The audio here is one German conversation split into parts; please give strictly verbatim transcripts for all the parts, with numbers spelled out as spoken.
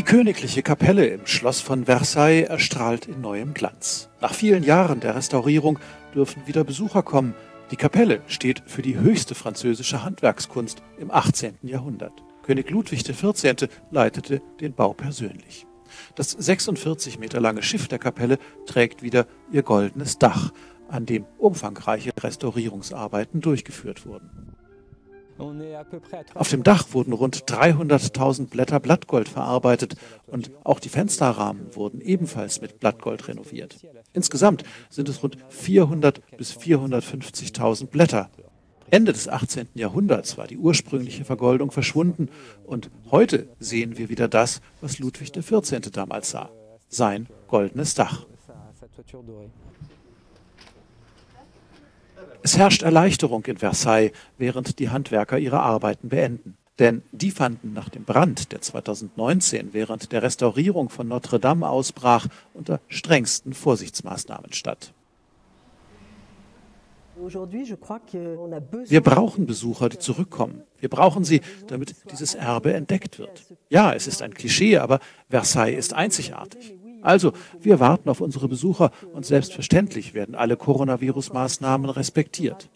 Die königliche Kapelle im Schloss von Versailles erstrahlt in neuem Glanz. Nach vielen Jahren der Restaurierung dürfen wieder Besucher kommen. Die Kapelle steht für die höchste französische Handwerkskunst im achtzehnten Jahrhundert. König Ludwig der vierzehnte leitete den Bau persönlich. Das sechsundvierzig Meter lange Schiff der Kapelle trägt wieder ihr goldenes Dach, an dem umfangreiche Restaurierungsarbeiten durchgeführt wurden. Auf dem Dach wurden rund dreihunderttausend Blätter Blattgold verarbeitet und auch die Fensterrahmen wurden ebenfalls mit Blattgold renoviert. Insgesamt sind es rund vierhunderttausend bis vierhundertfünfzigtausend Blätter. Ende des achtzehnten Jahrhunderts war die ursprüngliche Vergoldung verschwunden und heute sehen wir wieder das, was Ludwig der vierzehnte damals sah, sein goldenes Dach. Es herrscht Erleichterung in Versailles, während die Handwerker ihre Arbeiten beenden. Denn die fanden nach dem Brand, der zweitausendneunzehn während der Restaurierung von Notre-Dame ausbrach, unter strengsten Vorsichtsmaßnahmen statt. Wir brauchen Besucher, die zurückkommen. Wir brauchen sie, damit dieses Erbe entdeckt wird. Ja, es ist ein Klischee, aber Versailles ist einzigartig. Also, wir warten auf unsere Besucher und selbstverständlich werden alle Coronavirus-Maßnahmen respektiert.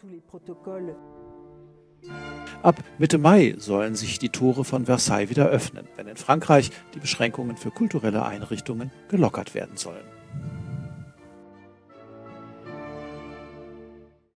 Ab Mitte Mai sollen sich die Tore von Versailles wieder öffnen, wenn in Frankreich die Beschränkungen für kulturelle Einrichtungen gelockert werden sollen.